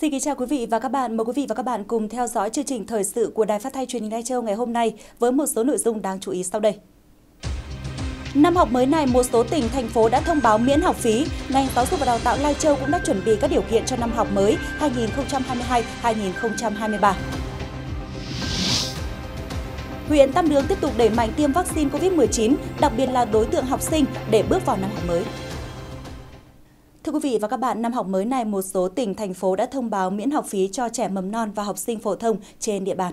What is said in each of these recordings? Xin kính chào quý vị và các bạn. Mời quý vị và các bạn cùng theo dõi chương trình thời sự của Đài Phát thanh Truyền hình Lai Châu ngày hôm nay với một số nội dung đáng chú ý sau đây. Năm học mới này, một số tỉnh, thành phố đã thông báo miễn học phí. Ngành Giáo dục và Đào tạo Lai Châu cũng đã chuẩn bị các điều kiện cho năm học mới 2022-2023. Huyện Tam Đường tiếp tục đẩy mạnh tiêm vaccine COVID-19, đặc biệt là đối tượng học sinh để bước vào năm học mới. Thưa quý vị và các bạn, năm học mới này, một số tỉnh, thành phố đã thông báo miễn học phí cho trẻ mầm non và học sinh phổ thông trên địa bàn.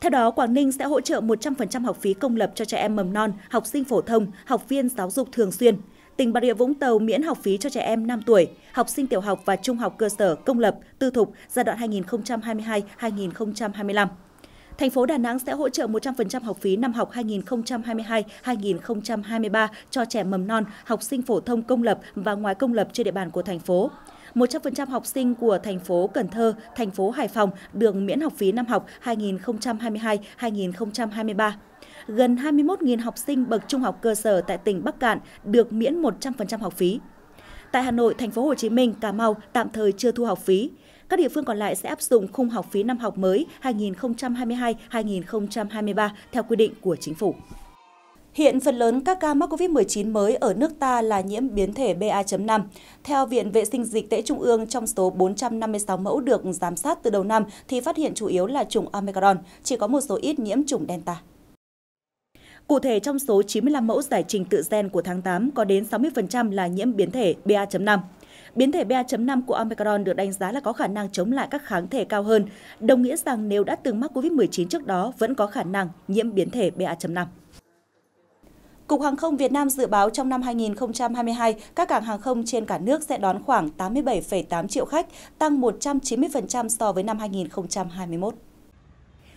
Theo đó, Quảng Ninh sẽ hỗ trợ 100% học phí công lập cho trẻ em mầm non, học sinh phổ thông, học viên giáo dục thường xuyên. Tỉnh Bà Rịa Vũng Tàu miễn học phí cho trẻ em 5 tuổi, học sinh tiểu học và trung học cơ sở công lập, tư thục giai đoạn 2022-2025. Thành phố Đà Nẵng sẽ hỗ trợ 100% học phí năm học 2022-2023 cho trẻ mầm non, học sinh phổ thông công lập và ngoài công lập trên địa bàn của thành phố. 100% học sinh của thành phố Cần Thơ, thành phố Hải Phòng được miễn học phí năm học 2022-2023. Gần 21.000 học sinh bậc trung học cơ sở tại tỉnh Bắc Cạn được miễn 100% học phí. Tại Hà Nội, thành phố Hồ Chí Minh, Cà Mau tạm thời chưa thu học phí. Các địa phương còn lại sẽ áp dụng khung học phí năm học mới 2022-2023 theo quy định của Chính phủ. Hiện phần lớn các ca mắc COVID-19 mới ở nước ta là nhiễm biến thể BA.5. Theo Viện Vệ sinh Dịch Tễ Trung ương, trong số 456 mẫu được giám sát từ đầu năm thì phát hiện chủ yếu là chủng Omicron, chỉ có một số ít nhiễm chủng Delta. Cụ thể, trong số 95 mẫu giải trình tự gen của tháng 8 có đến 60% là nhiễm biến thể BA.5. Biến thể BA.5 của Omicron được đánh giá là có khả năng chống lại các kháng thể cao hơn, đồng nghĩa rằng nếu đã từng mắc COVID-19 trước đó vẫn có khả năng nhiễm biến thể BA.5. Cục Hàng không Việt Nam dự báo trong năm 2022, các cảng hàng không trên cả nước sẽ đón khoảng 87,8 triệu khách, tăng 190% so với năm 2021.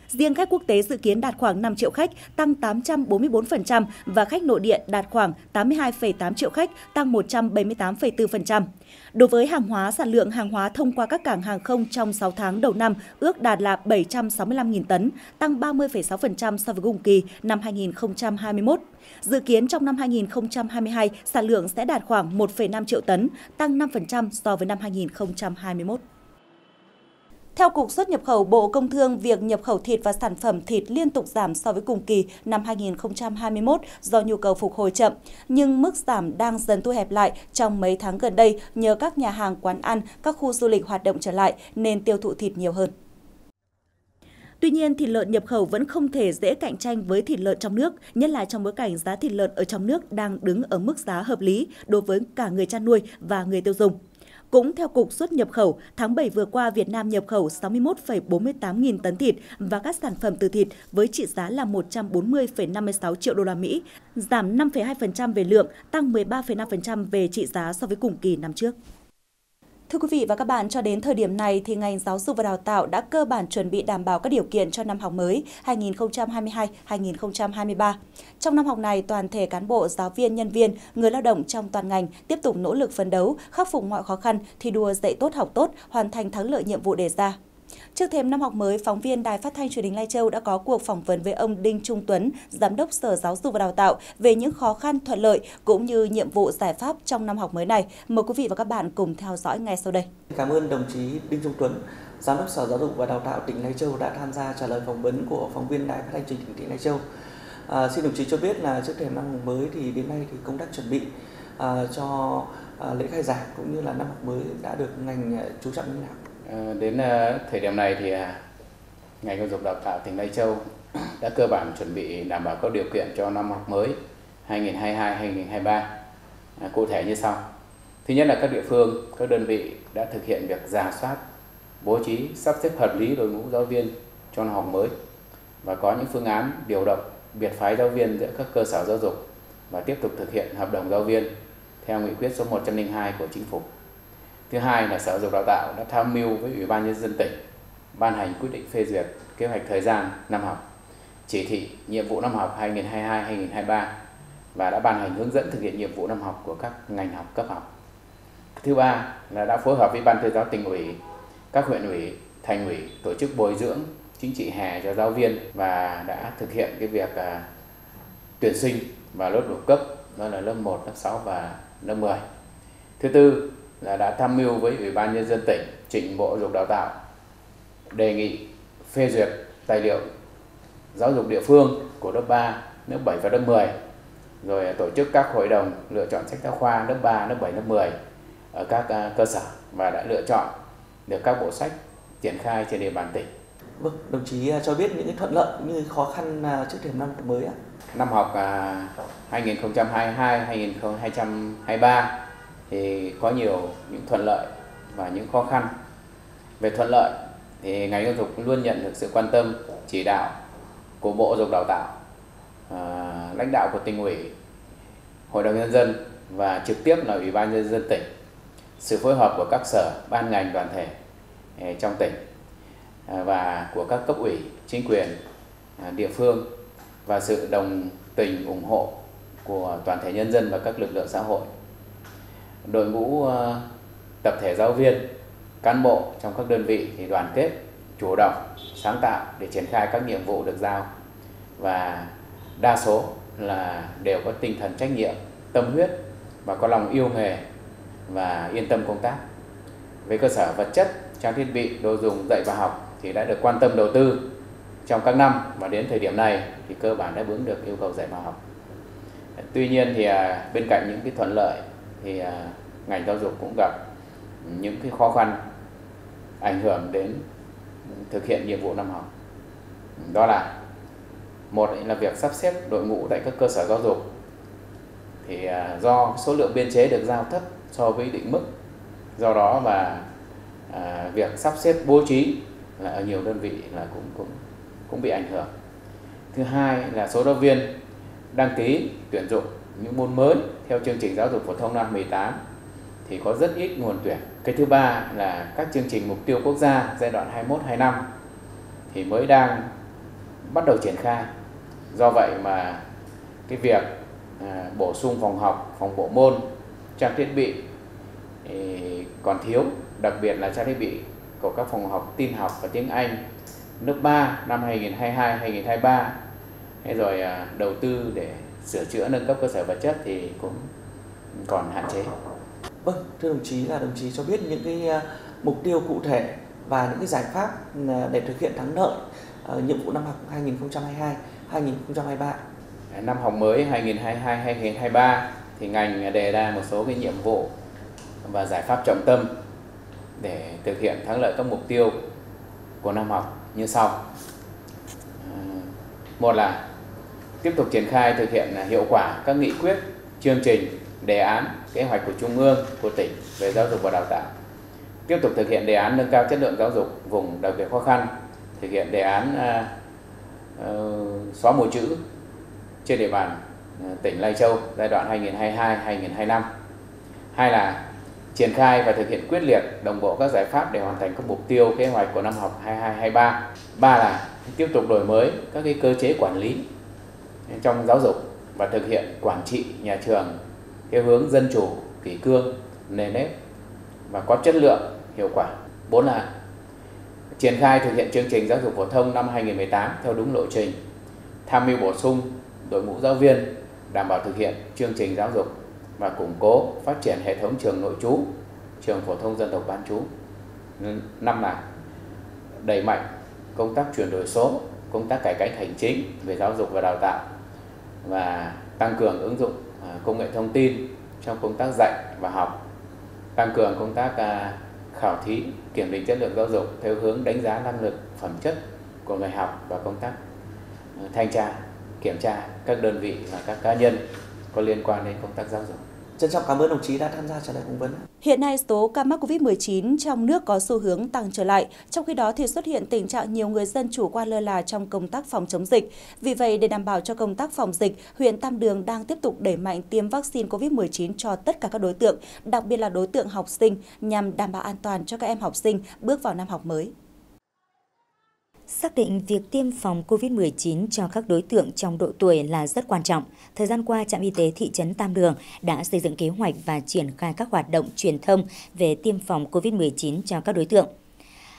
Riêng khách quốc tế dự kiến đạt khoảng 5 triệu khách, tăng 844% và khách nội địa đạt khoảng 82,8 triệu khách, tăng 178,4%. Đối với hàng hóa, sản lượng hàng hóa thông qua các cảng hàng không trong 6 tháng đầu năm ước đạt là 765.000 tấn, tăng 30,6% so với cùng kỳ năm 2021. Dự kiến trong năm 2022, sản lượng sẽ đạt khoảng 1,5 triệu tấn, tăng 5% so với năm 2021. Theo Cục xuất nhập khẩu Bộ Công Thương, việc nhập khẩu thịt và sản phẩm thịt liên tục giảm so với cùng kỳ năm 2021 do nhu cầu phục hồi chậm, nhưng mức giảm đang dần thu hẹp lại trong mấy tháng gần đây nhờ các nhà hàng, quán ăn, các khu du lịch hoạt động trở lại nên tiêu thụ thịt nhiều hơn. Tuy nhiên, thịt lợn nhập khẩu vẫn không thể dễ cạnh tranh với thịt lợn trong nước, nhất là trong bối cảnh giá thịt lợn ở trong nước đang đứng ở mức giá hợp lý đối với cả người chăn nuôi và người tiêu dùng. Cũng theo Cục xuất nhập khẩu, tháng 7 vừa qua, Việt Nam nhập khẩu 61,48 nghìn tấn thịt và các sản phẩm từ thịt với trị giá là 140,56 triệu đô la Mỹ, giảm 5,2% về lượng, tăng 13,5% về trị giá so với cùng kỳ năm trước. Thưa quý vị và các bạn, cho đến thời điểm này thì ngành Giáo dục và Đào tạo đã cơ bản chuẩn bị đảm bảo các điều kiện cho năm học mới 2022-2023. Trong năm học này, toàn thể cán bộ, giáo viên, nhân viên, người lao động trong toàn ngành tiếp tục nỗ lực phấn đấu, khắc phục mọi khó khăn, thi đua dạy tốt học tốt, hoàn thành thắng lợi nhiệm vụ đề ra. Trước thềm năm học mới, phóng viên Đài Phát thanh Truyền hình Lai Châu đã có cuộc phỏng vấn với ông Đinh Trung Tuấn, Giám đốc Sở Giáo dục và Đào tạo về những khó khăn, thuận lợi cũng như nhiệm vụ giải pháp trong năm học mới này. Mời quý vị và các bạn cùng theo dõi ngay sau đây. Cảm ơn đồng chí Đinh Trung Tuấn, Giám đốc Sở Giáo dục và Đào tạo tỉnh Lai Châu đã tham gia trả lời phỏng vấn của phóng viên Đài Phát thanh Truyền hình tỉnh Lai Châu. Xin đồng chí cho biết là trước thềm năm học mới thì đến nay thì công tác chuẩn bị cho lễ khai giảng cũng như là năm học mới đã được ngành chú trọng như nào? Đến thời điểm này thì ngành Giáo dục Đào tạo tỉnh Lai Châu đã cơ bản chuẩn bị đảm bảo các điều kiện cho năm học mới 2022-2023 cụ thể như sau. Thứ nhất là các địa phương, các đơn vị đã thực hiện việc rà soát, bố trí, sắp xếp hợp lý đội ngũ giáo viên cho năm học mới và có những phương án điều động biệt phái giáo viên giữa các cơ sở giáo dục và tiếp tục thực hiện hợp đồng giáo viên theo nghị quyết số 102 của Chính phủ. Thứ hai là Sở Giáo dục Đào tạo đã tham mưu với Ủy ban Nhân dân tỉnh ban hành quyết định phê duyệt kế hoạch thời gian năm học, chỉ thị nhiệm vụ năm học 2022-2023 và đã ban hành hướng dẫn thực hiện nhiệm vụ năm học của các ngành học cấp học. Thứ ba là đã phối hợp với Ban Tuyên giáo tỉnh ủy, các huyện ủy, thành ủy tổ chức bồi dưỡng chính trị hè cho giáo viên và đã thực hiện cái việc tuyển sinh vào lớp đủ cấp, đó là lớp 1, lớp 6 và lớp 10. Thứ tư là đã tham mưu với Ủy ban Nhân dân tỉnh trình Bộ Giáo dục Đào tạo đề nghị phê duyệt tài liệu giáo dục địa phương của lớp 3, lớp 7 và lớp 10, rồi tổ chức các hội đồng lựa chọn sách giáo khoa lớp 3, lớp 7, lớp 10 ở các cơ sở và đã lựa chọn được các bộ sách triển khai trên địa bàn tỉnh. Vâng, đồng chí cho biết những thuận lợi cũng như khó khăn trước thềm năm học mới ạ. Năm học 2022-2023 thì có nhiều những thuận lợi và những khó khăn. Về thuận lợi thì ngành giáo dục luôn nhận được sự quan tâm, chỉ đạo của Bộ Giáo dục Đào tạo, lãnh đạo của tỉnh ủy, Hội đồng Nhân dân và trực tiếp là Ủy ban Nhân dân tỉnh, sự phối hợp của các sở, ban ngành, đoàn thể trong tỉnh và của các cấp ủy, chính quyền địa phương và sự đồng tình ủng hộ của toàn thể nhân dân và các lực lượng xã hội. Đội ngũ tập thể giáo viên, cán bộ trong các đơn vị thì đoàn kết, chủ động, sáng tạo để triển khai các nhiệm vụ được giao và đa số là đều có tinh thần trách nhiệm, tâm huyết và có lòng yêu nghề và yên tâm công tác. Về cơ sở vật chất, trang thiết bị, đồ dùng dạy và học thì đã được quan tâm đầu tư trong các năm và đến thời điểm này thì cơ bản đã đáp ứng được yêu cầu dạy và học. Tuy nhiên thì bên cạnh những cái thuận lợi thì ngành giáo dục cũng gặp những cái khó khăn ảnh hưởng đến thực hiện nhiệm vụ năm học. Đó là một là việc sắp xếp đội ngũ tại các cơ sở giáo dục thì do số lượng biên chế được giao thấp so với định mức, do đó mà việc sắp xếp bố trí là ở nhiều đơn vị là cũng bị ảnh hưởng. Thứ hai là số giáo viên đăng ký tuyển dụng những môn mới theo chương trình giáo dục phổ thông năm 2018 thì có rất ít nguồn tuyển. Cái thứ ba là các chương trình mục tiêu quốc gia giai đoạn 21-25 thì mới đang bắt đầu triển khai. Do vậy mà cái việc bổ sung phòng học, phòng bộ môn, trang thiết bị còn thiếu, đặc biệt là trang thiết bị của các phòng học tin học và tiếng Anh lớp 3 năm 2022-2023, rồi đầu tư để sửa chữa nâng cấp cơ sở vật chất thì cũng còn hạn chế. Vâng, thưa đồng chí, là đồng chí cho biết những cái mục tiêu cụ thể và những cái giải pháp để thực hiện thắng lợi nhiệm vụ năm học 2022-2023. Năm học mới 2022-2023 thì ngành đề ra một số cái nhiệm vụ và giải pháp trọng tâm để thực hiện thắng lợi các mục tiêu của năm học như sau. Một là tiếp tục triển khai thực hiện hiệu quả các nghị quyết, chương trình, đề án, kế hoạch của Trung ương, của tỉnh về giáo dục và đào tạo. Tiếp tục thực hiện đề án nâng cao chất lượng giáo dục vùng đặc biệt khó khăn, thực hiện đề án xóa mù chữ trên địa bàn tỉnh Lai Châu giai đoạn 2022-2025. Hai là triển khai và thực hiện quyết liệt đồng bộ các giải pháp để hoàn thành các mục tiêu kế hoạch của năm học 22-23. Ba là tiếp tục đổi mới các cái cơ chế quản lý trong giáo dục và thực hiện quản trị nhà trường theo hướng dân chủ, kỷ cương, nề nếp và có chất lượng, hiệu quả. Bốn là triển khai thực hiện chương trình giáo dục phổ thông năm 2018 theo đúng lộ trình, tham mưu bổ sung đội ngũ giáo viên đảm bảo thực hiện chương trình giáo dục và củng cố phát triển hệ thống trường nội trú, trường phổ thông dân tộc bán trú. Năm là đẩy mạnh công tác chuyển đổi số, công tác cải cách hành chính về giáo dục và đào tạo và tăng cường ứng dụng công nghệ thông tin trong công tác dạy và học, tăng cường công tác khảo thí, kiểm định chất lượng giáo dục theo hướng đánh giá năng lực, phẩm chất của người học và công tác thanh tra, kiểm tra các đơn vị và các cá nhân có liên quan đến công tác giáo dục. Trân trọng cảm ơn đồng chí đã tham gia trả lời phỏng vấn. Hiện nay, số ca mắc COVID-19 trong nước có xu hướng tăng trở lại. Trong khi đó, thì xuất hiện tình trạng nhiều người dân chủ quan lơ là trong công tác phòng chống dịch. Vì vậy, để đảm bảo cho công tác phòng dịch, huyện Tam Đường đang tiếp tục đẩy mạnh tiêm vaccine COVID-19 cho tất cả các đối tượng, đặc biệt là đối tượng học sinh, nhằm đảm bảo an toàn cho các em học sinh bước vào năm học mới. Xác định việc tiêm phòng COVID-19 cho các đối tượng trong độ tuổi là rất quan trọng. Thời gian qua, Trạm Y tế thị trấn Tam Đường đã xây dựng kế hoạch và triển khai các hoạt động truyền thông về tiêm phòng COVID-19 cho các đối tượng.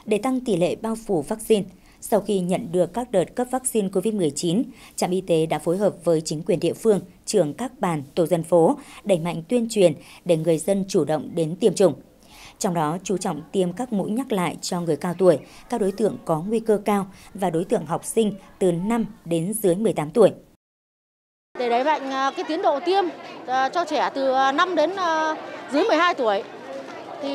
Để tăng tỷ lệ bao phủ vaccine, sau khi nhận được các đợt cấp vaccine COVID-19, Trạm Y tế đã phối hợp với chính quyền địa phương, trưởng các bản, tổ dân phố, đẩy mạnh tuyên truyền để người dân chủ động đến tiêm chủng. trong đó chú trọng tiêm các mũi nhắc lại cho người cao tuổi, các đối tượng có nguy cơ cao và đối tượng học sinh từ 5 đến dưới 18 tuổi. Để đẩy mạnh cái tiến độ tiêm cho trẻ từ 5 đến dưới 12 tuổi, thì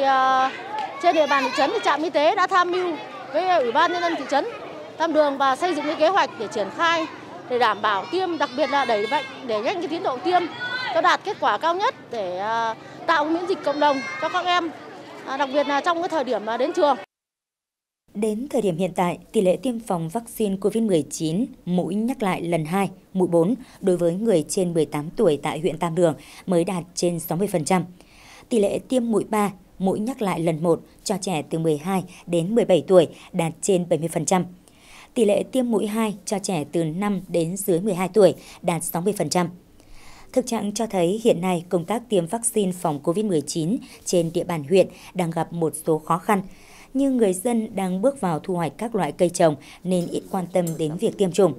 trên địa bàn thị trấn thì trạm y tế đã tham mưu với Ủy ban Nhân dân thị trấn Tam Đường và xây dựng cái kế hoạch để triển khai để đảm bảo tiêm, đặc biệt là đẩy mạnh để nhanh cái tiến độ tiêm cho đạt kết quả cao nhất để tạo miễn dịch cộng đồng cho các em, đặc biệt là trong cái thời điểm đến trường. Đến thời điểm hiện tại, tỷ lệ tiêm phòng vaccine COVID-19 mũi nhắc lại lần 2, mũi 4 đối với người trên 18 tuổi tại huyện Tam Đường mới đạt trên 60%. Tỷ lệ tiêm mũi 3, mũi nhắc lại lần 1 cho trẻ từ 12 đến 17 tuổi đạt trên 70%. Tỷ lệ tiêm mũi 2 cho trẻ từ 5 đến dưới 12 tuổi đạt 60%. Thực trạng cho thấy hiện nay công tác tiêm vaccine phòng COVID-19 trên địa bàn huyện đang gặp một số khó khăn, như người dân đang bước vào thu hoạch các loại cây trồng nên ít quan tâm đến việc tiêm chủng.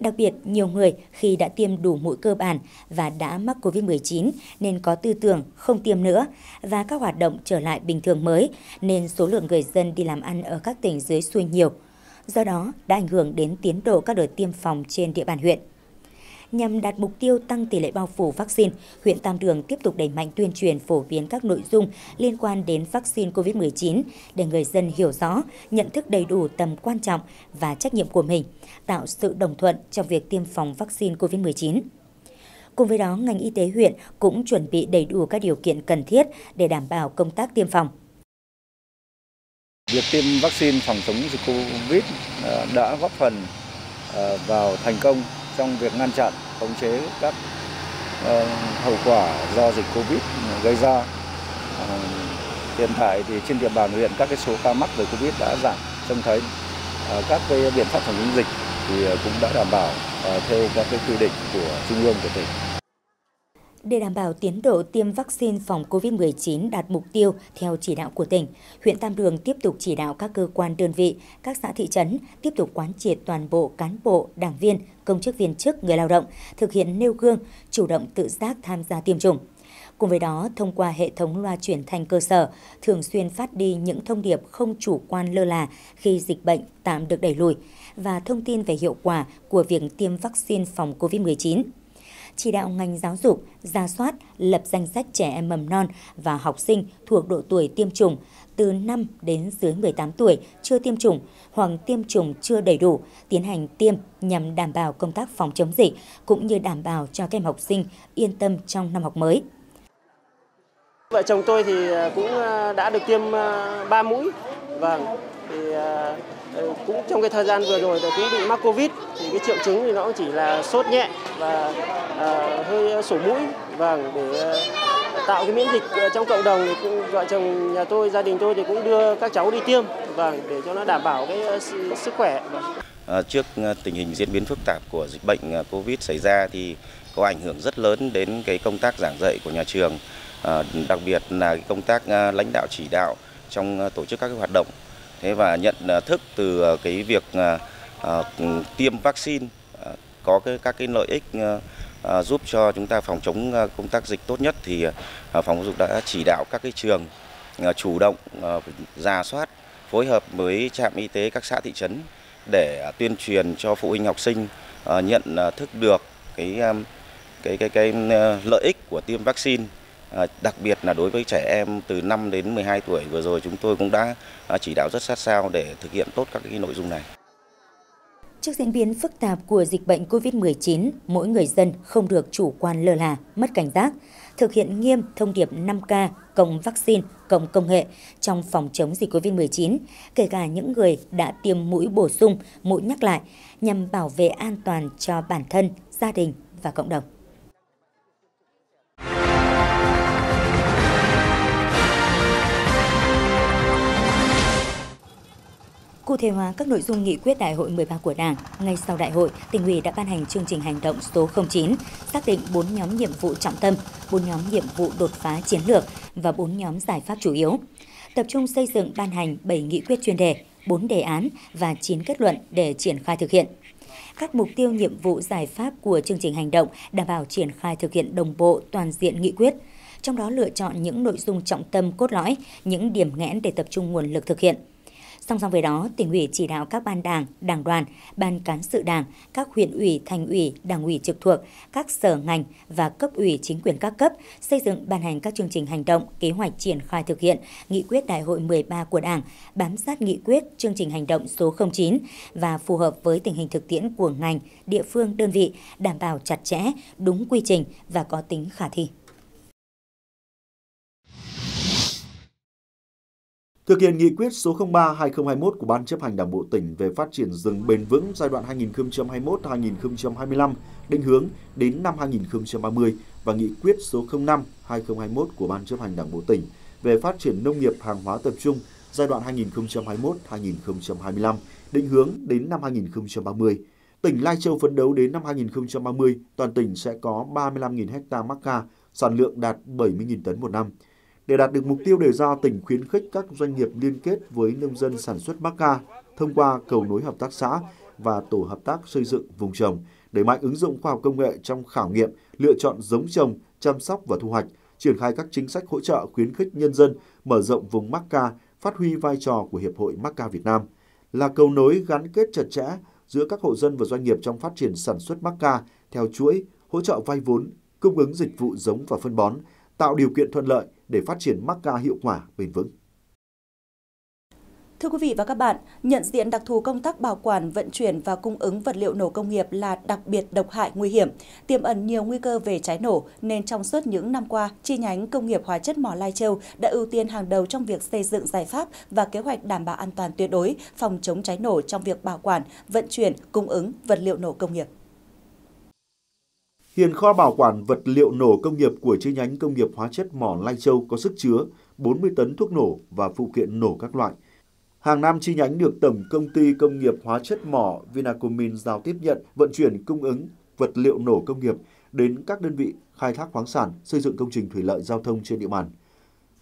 Đặc biệt, nhiều người khi đã tiêm đủ mũi cơ bản và đã mắc COVID-19 nên có tư tưởng không tiêm nữa, và các hoạt động trở lại bình thường mới nên số lượng người dân đi làm ăn ở các tỉnh dưới xuôi nhiều. Do đó, đã ảnh hưởng đến tiến độ các đợt tiêm phòng trên địa bàn huyện. Nhằm đạt mục tiêu tăng tỷ lệ bao phủ vaccine, huyện Tam Đường tiếp tục đẩy mạnh tuyên truyền phổ biến các nội dung liên quan đến vaccine COVID-19 để người dân hiểu rõ, nhận thức đầy đủ tầm quan trọng và trách nhiệm của mình, tạo sự đồng thuận trong việc tiêm phòng vaccine COVID-19. Cùng với đó, ngành y tế huyện cũng chuẩn bị đầy đủ các điều kiện cần thiết để đảm bảo công tác tiêm phòng. Việc tiêm vaccine phòng chống dịch COVID đã góp phần vào thành công trong việc ngăn chặn, khống chế các hậu quả do dịch COVID gây ra. Hiện tại thì trên địa bàn huyện các cái số ca mắc về COVID đã giảm, trông thấy các cái biện pháp phòng chống dịch thì cũng đã đảm bảo theo các cái quy định của trung ương của tỉnh. Để đảm bảo tiến độ tiêm vaccine phòng COVID-19 đạt mục tiêu theo chỉ đạo của tỉnh, huyện Tam Đường tiếp tục chỉ đạo các cơ quan đơn vị, các xã thị trấn tiếp tục quán triệt toàn bộ cán bộ, đảng viên, công chức viên chức, người lao động, thực hiện nêu gương, chủ động tự giác tham gia tiêm chủng. Cùng với đó, thông qua hệ thống loa truyền thanh cơ sở, thường xuyên phát đi những thông điệp không chủ quan lơ là khi dịch bệnh tạm được đẩy lùi và thông tin về hiệu quả của việc tiêm vaccine phòng COVID-19. Chỉ đạo ngành giáo dục, ra soát, lập danh sách trẻ em mầm non và học sinh thuộc độ tuổi tiêm chủng từ 5 đến dưới 18 tuổi chưa tiêm chủng hoặc tiêm chủng chưa đầy đủ, tiến hành tiêm nhằm đảm bảo công tác phòng chống dịch cũng như đảm bảo cho các em học sinh yên tâm trong năm học mới. Vợ chồng tôi thì cũng đã được tiêm 3 mũi, thì cũng trong cái thời gian vừa rồi cũng bị mắc COVID, thì cái triệu chứng thì nó chỉ là sốt nhẹ và hơi sổ mũi, để tạo cái miễn dịch trong cộng đồng thì cũng vợ chồng nhà tôi, gia đình tôi thì cũng đưa các cháu đi tiêm để cho nó đảm bảo cái sức khỏe. Trước tình hình diễn biến phức tạp của dịch bệnh COVID xảy ra thì có ảnh hưởng rất lớn đến cái công tác giảng dạy của nhà trường, đặc biệt là công tác lãnh đạo chỉ đạo trong tổ chức các cái hoạt động. Thế và nhận thức từ cái việc tiêm vaccine có các cái lợi ích giúp cho chúng ta phòng chống công tác dịch tốt nhất, thì phòng giáo dục đã chỉ đạo các cái trường chủ động rà soát, phối hợp với trạm y tế các xã thị trấn để tuyên truyền cho phụ huynh học sinh nhận thức được cái lợi ích của tiêm vaccine. Đặc biệt là đối với trẻ em từ 5 đến 12 tuổi vừa rồi chúng tôi cũng đã chỉ đạo rất sát sao để thực hiện tốt các cái nội dung này. Trước diễn biến phức tạp của dịch bệnh COVID-19, mỗi người dân không được chủ quan lơ là, mất cảnh giác, thực hiện nghiêm thông điệp 5K cộng vaccine cộng công nghệ trong phòng chống dịch COVID-19, kể cả những người đã tiêm mũi bổ sung, mũi nhắc lại, nhằm bảo vệ an toàn cho bản thân, gia đình và cộng đồng. Cụ thể hóa các nội dung nghị quyết Đại hội 13 của Đảng, ngay sau Đại hội, Tỉnh ủy đã ban hành chương trình hành động số 09, xác định 4 nhóm nhiệm vụ trọng tâm, 4 nhóm nhiệm vụ đột phá chiến lược và 4 nhóm giải pháp chủ yếu. Tập trung xây dựng ban hành 7 nghị quyết chuyên đề, 4 đề án và 9 kết luận để triển khai thực hiện. Các mục tiêu, nhiệm vụ, giải pháp của chương trình hành động đảm bảo triển khai thực hiện đồng bộ toàn diện nghị quyết. trong đó lựa chọn những nội dung trọng tâm cốt lõi, những điểm nghẽn để tập trung nguồn lực thực hiện. Song song với đó, Tỉnh ủy chỉ đạo các ban đảng, đảng đoàn, ban cán sự đảng, các huyện ủy, thành ủy, đảng ủy trực thuộc, các sở ngành và cấp ủy chính quyền các cấp xây dựng ban hành các chương trình hành động, kế hoạch triển khai thực hiện nghị quyết Đại hội 13 của Đảng, bám sát nghị quyết chương trình hành động số 09 và phù hợp với tình hình thực tiễn của ngành, địa phương, đơn vị, đảm bảo chặt chẽ, đúng quy trình và có tính khả thi. Thực hiện nghị quyết số 03/2021 của Ban chấp hành Đảng bộ tỉnh về phát triển rừng bền vững giai đoạn 2021-2025, định hướng đến năm 2030 và nghị quyết số 05/2021 của Ban chấp hành Đảng bộ tỉnh về phát triển nông nghiệp hàng hóa tập trung giai đoạn 2021-2025, định hướng đến năm 2030. Tỉnh Lai Châu phấn đấu đến năm 2030, toàn tỉnh sẽ có 35.000 ha mắc ca, sản lượng đạt 70.000 tấn một năm. Để đạt được mục tiêu đề ra, tỉnh khuyến khích các doanh nghiệp liên kết với nông dân sản xuất mắc ca thông qua cầu nối hợp tác xã và tổ hợp tác xây dựng vùng trồng, đẩy mạnh ứng dụng khoa học công nghệ trong khảo nghiệm, lựa chọn giống trồng, chăm sóc và thu hoạch, triển khai các chính sách hỗ trợ khuyến khích nhân dân mở rộng vùng mắc ca, phát huy vai trò của Hiệp hội Mắc ca Việt Nam là cầu nối gắn kết chặt chẽ giữa các hộ dân và doanh nghiệp trong phát triển sản xuất mắc ca theo chuỗi, hỗ trợ vay vốn, cung ứng dịch vụ giống và phân bón, tạo điều kiện thuận lợi để phát triển mắc ca hiệu quả bền vững. Thưa quý vị và các bạn, nhận diện đặc thù công tác bảo quản, vận chuyển và cung ứng vật liệu nổ công nghiệp là đặc biệt độc hại nguy hiểm, tiềm ẩn nhiều nguy cơ về cháy nổ, nên trong suốt những năm qua, chi nhánh công nghiệp hóa chất mỏ Lai Châu đã ưu tiên hàng đầu trong việc xây dựng giải pháp và kế hoạch đảm bảo an toàn tuyệt đối, phòng chống cháy nổ trong việc bảo quản, vận chuyển, cung ứng vật liệu nổ công nghiệp. Hiện kho bảo quản vật liệu nổ công nghiệp của chi nhánh công nghiệp hóa chất mỏ Lai Châu có sức chứa 40 tấn thuốc nổ và phụ kiện nổ các loại. Hàng năm, chi nhánh được Tổng Công ty Công nghiệp Hóa chất mỏ Vinacomin giao tiếp nhận, vận chuyển, cung ứng vật liệu nổ công nghiệp đến các đơn vị khai thác khoáng sản, xây dựng công trình thủy lợi, giao thông trên địa bàn.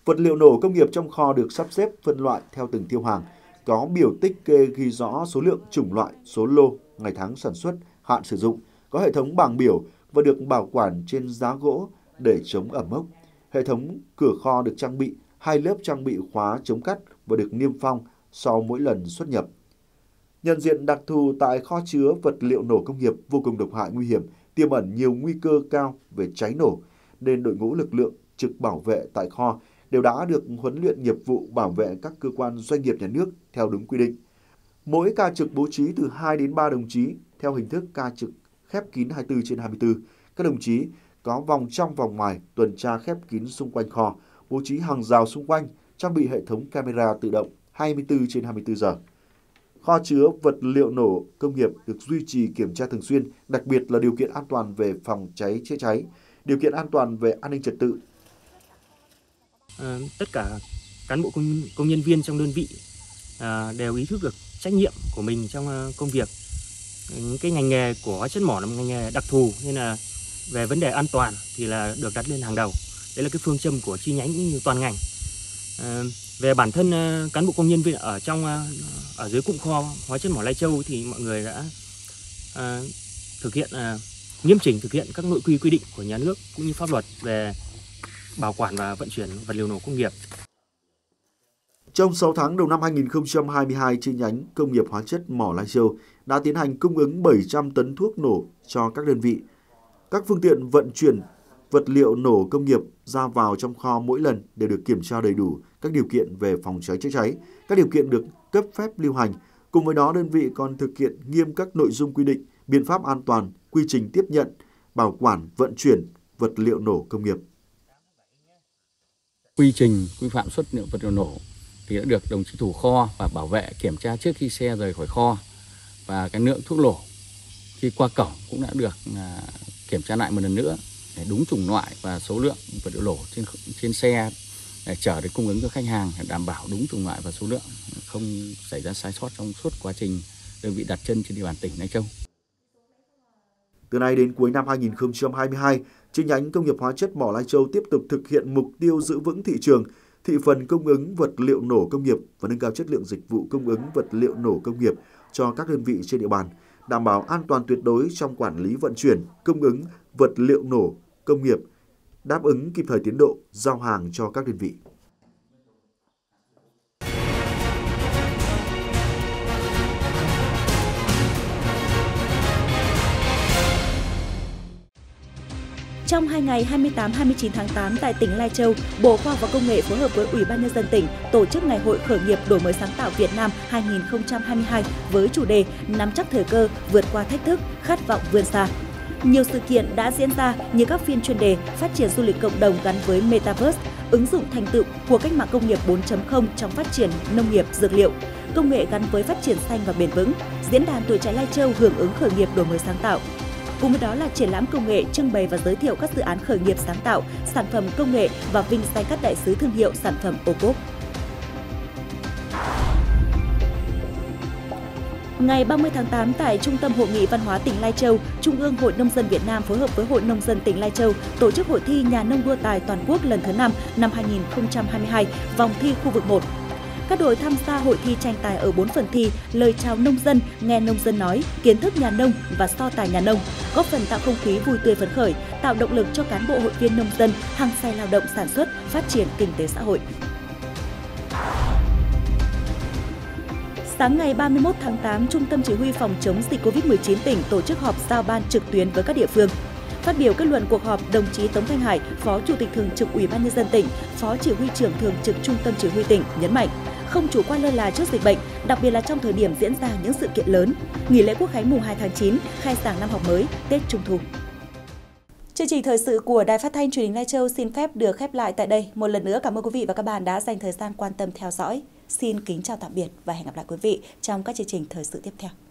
Vật liệu nổ công nghiệp trong kho được sắp xếp phân loại theo từng tiêu hàng, có biểu tích kê ghi rõ số lượng, chủng loại, số lô, ngày tháng sản xuất, hạn sử dụng, có hệ thống bảng biểu và được bảo quản trên giá gỗ để chống ẩm mốc. Hệ thống cửa kho được trang bị 2 lớp trang bị khóa chống cắt và được niêm phong sau mỗi lần xuất nhập. Nhận diện đặc thù tại kho chứa vật liệu nổ công nghiệp vô cùng độc hại nguy hiểm, tiềm ẩn nhiều nguy cơ cao về cháy nổ, nên đội ngũ lực lượng trực bảo vệ tại kho đều đã được huấn luyện nghiệp vụ bảo vệ các cơ quan doanh nghiệp nhà nước theo đúng quy định. Mỗi ca trực bố trí từ 2 đến 3 đồng chí theo hình thức ca trực khép kín 24/24, các đồng chí có vòng trong vòng ngoài tuần tra khép kín xung quanh kho, bố trí hàng rào xung quanh, trang bị hệ thống camera tự động 24/24 giờ. Kho chứa vật liệu nổ công nghiệp được duy trì kiểm tra thường xuyên, đặc biệt là điều kiện an toàn về phòng cháy chữa cháy, điều kiện an toàn về an ninh trật tự. Tất cả cán bộ công nhân viên trong đơn vị đều ý thức được trách nhiệm của mình trong công việc. Cái ngành nghề của hóa chất mỏ là một ngành nghề đặc thù, nên là về vấn đề an toàn thì là được đặt lên hàng đầu. Đấy là cái phương châm của chi nhánh cũng như toàn ngành. Về bản thân cán bộ công nhân viên ở dưới cụm kho hóa chất mỏ Lai Châu thì mọi người đã nghiêm chỉnh thực hiện các nội quy định của nhà nước cũng như pháp luật về bảo quản và vận chuyển vật liệu nổ công nghiệp. Trong 6 tháng đầu năm 2022, chi nhánh công nghiệp hóa chất mỏ Lai Châu đã tiến hành cung ứng 700 tấn thuốc nổ cho các đơn vị. Các phương tiện vận chuyển vật liệu nổ công nghiệp ra vào trong kho mỗi lần đều được kiểm tra đầy đủ các điều kiện về phòng cháy chữa cháy, các điều kiện được cấp phép lưu hành. Cùng với đó, đơn vị còn thực hiện nghiêm các nội dung quy định, biện pháp an toàn, quy trình tiếp nhận, bảo quản, vận chuyển vật liệu nổ công nghiệp. Quy trình quy phạm xuất nhập vật liệu nổ thì đã được đồng chí thủ kho và bảo vệ kiểm tra trước khi xe rời khỏi kho, và cái lượng thuốc nổ khi qua cổng cũng đã được kiểm tra lại một lần nữa để đúng chủng loại và số lượng vật liệu nổ trên xe để chở đến cung ứng cho khách hàng, để đảm bảo đúng chủng loại và số lượng, không xảy ra sai sót trong suốt quá trình đơn vị đặt chân trên địa bàn tỉnh Lai Châu. Từ nay đến cuối năm 2022, chi nhánh công nghiệp hóa chất mỏ Lai Châu tiếp tục thực hiện mục tiêu giữ vững thị trường, thị phần cung ứng vật liệu nổ công nghiệp và nâng cao chất lượng dịch vụ cung ứng vật liệu nổ công nghiệp cho các đơn vị trên địa bàn, đảm bảo an toàn tuyệt đối trong quản lý vận chuyển, cung ứng vật liệu nổ công nghiệp, đáp ứng kịp thời tiến độ giao hàng cho các đơn vị. Trong 2 ngày 28-29 tháng 8 tại tỉnh Lai Châu, Bộ Khoa học và Công nghệ phối hợp với Ủy ban Nhân dân tỉnh tổ chức Ngày hội khởi nghiệp đổi mới sáng tạo Việt Nam 2022 với chủ đề Nắm chắc thời cơ, vượt qua thách thức, khát vọng vươn xa. Nhiều sự kiện đã diễn ra như các phiên chuyên đề phát triển du lịch cộng đồng gắn với Metaverse, ứng dụng thành tựu của cách mạng công nghiệp 4.0 trong phát triển nông nghiệp, dược liệu, công nghệ gắn với phát triển xanh và bền vững, diễn đàn tuổi trẻ Lai Châu hưởng ứng khởi nghiệp đổi mới sáng tạo. Cùng với đó là triển lãm công nghệ trưng bày và giới thiệu các dự án khởi nghiệp sáng tạo, sản phẩm công nghệ và vinh danh các đại sứ thương hiệu sản phẩm OCOP. Ngày 30 tháng 8 tại Trung tâm Hội nghị Văn hóa tỉnh Lai Châu, Trung ương Hội Nông dân Việt Nam phối hợp với Hội Nông dân tỉnh Lai Châu tổ chức hội thi nhà nông đua tài toàn quốc lần thứ 5 năm 2022, vòng thi khu vực 1. Các đội tham gia hội thi tranh tài ở 4 phần thi: lời chào nông dân, nghe nông dân nói, kiến thức nhà nông và so tài nhà nông, góp phần tạo không khí vui tươi phấn khởi, tạo động lực cho cán bộ hội viên nông dân hăng say lao động sản xuất, phát triển kinh tế xã hội. Sáng ngày 31 tháng 8, Trung tâm Chỉ huy Phòng chống dịch COVID-19 tỉnh tổ chức họp giao ban trực tuyến với các địa phương. Phát biểu kết luận cuộc họp, đồng chí Tống Thanh Hải, Phó Chủ tịch Thường trực Ủy ban Nhân dân tỉnh, Phó Chỉ huy trưởng Thường trực Trung tâm Chỉ huy tỉnh nhấn mạnh, không chủ quan lơ là trước dịch bệnh, đặc biệt là trong thời điểm diễn ra những sự kiện lớn, nghỉ lễ Quốc khánh mùng 2 tháng 9, khai giảng năm học mới, Tết Trung thu. Chương trình thời sự của Đài Phát thanh Truyền hình Lai Châu xin phép được khép lại tại đây. Một lần nữa cảm ơn quý vị và các bạn đã dành thời gian quan tâm theo dõi. Xin kính chào tạm biệt và hẹn gặp lại quý vị trong các chương trình thời sự tiếp theo.